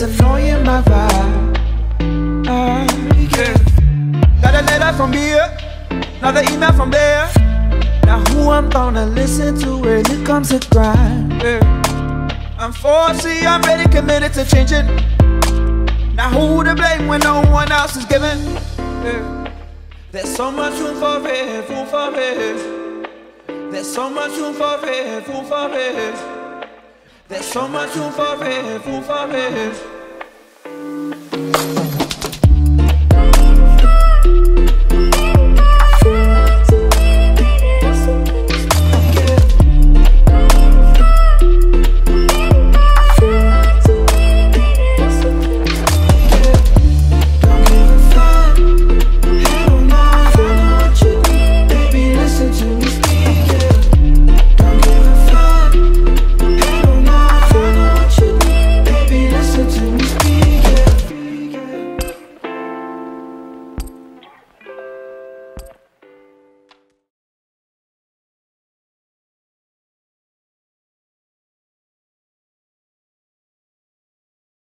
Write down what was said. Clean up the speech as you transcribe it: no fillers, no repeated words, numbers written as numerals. that's annoying my vibe. Yeah. Got a letter from here, another email from there. Now who I'm gonna listen to when it comes to grind? Yeah. I'm 4C, I'm ready, committed to changing. Now who to blame when no one else is giving? Yeah. There's so much room for rage, room for rage. There's so much room for rage, room for rage. There's so much room for rage, room for rage.